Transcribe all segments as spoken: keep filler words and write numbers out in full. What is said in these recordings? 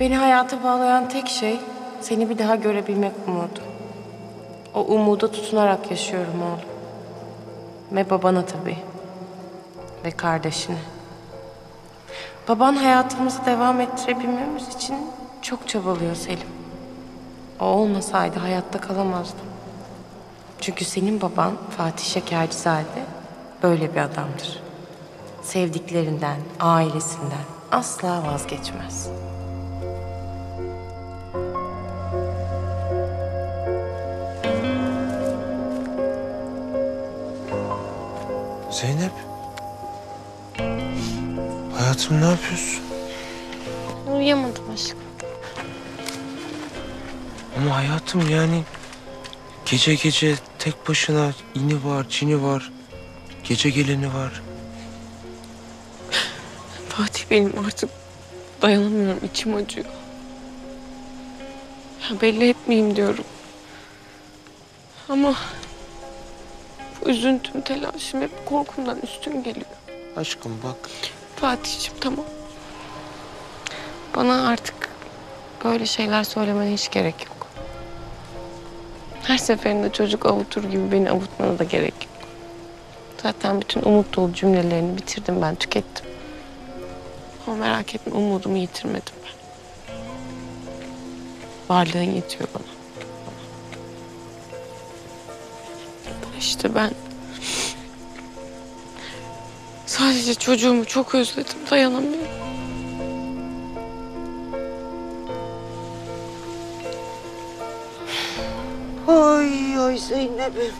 Beni hayata bağlayan tek şey seni bir daha görebilmek umudu. O umuda tutunarak yaşıyorum oğlum. Ve babana tabii. Ve kardeşine. Baban hayatımızı devam ettirebilmemiz için çok çabalıyor Selim. O olmasaydı hayatta kalamazdım. Çünkü senin baban Fatih Şekercizade böyle bir adamdır. Sevdiklerinden, ailesinden asla vazgeçmez. Zeynep. Hayatım, ne yapıyorsun? Uyuyamadım aşkım. Ama hayatım, yani gece gece tek başına ini var, cini var, gece geleni var. Fatih, benim artık dayanamıyorum, içim acıyor. Ya belli etmeyeyim diyorum. Ama bu üzüntüm, telaşım hep korkumdan üstün geliyor. Aşkım bak. Fatih'ciğim, tamam. Bana artık böyle şeyler söylemene hiç gerek yok. Her seferinde çocuk avutur gibi beni avutmana da gerek yok. Zaten bütün umut dolu cümlelerini bitirdim ben, tükettim. Ama merak etme, umudumu yitirmedim ben. Varlığın yetiyor bana. İşte ben sadece çocuğumu çok özledim, dayanamıyorum. Oy oy Zeynep'im.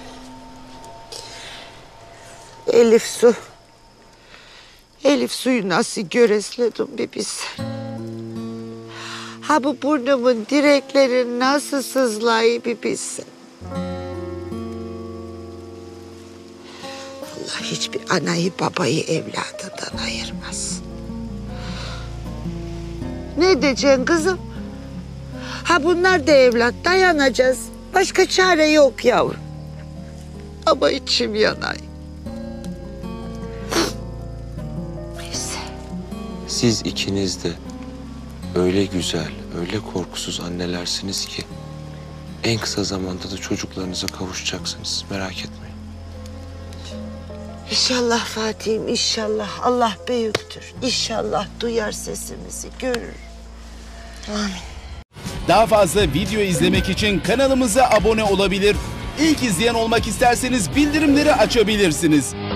Elif Su. Elif Su'yu nasıl göresledim bir bilsen. Ha bu burnumun direkleri nasıl sızlayı bir bilsen. Allah hiçbir anayı babayı evladından ayırmaz. Ne diyeceksin kızım? Ha bunlar da evlat, dayanacağız. Başka çare yok yavrum. Ama içim yanay. Siz ikiniz de öyle güzel, öyle korkusuz annelersiniz ki en kısa zamanda da çocuklarınıza kavuşacaksınız. Merak etmeyin. İnşallah Fatih'im, inşallah. Allah büyüktür. İnşallah duyar sesimizi, görür. Amin. Daha fazla video izlemek için kanalımıza abone olabilir. İlk izleyen olmak isterseniz bildirimleri açabilirsiniz.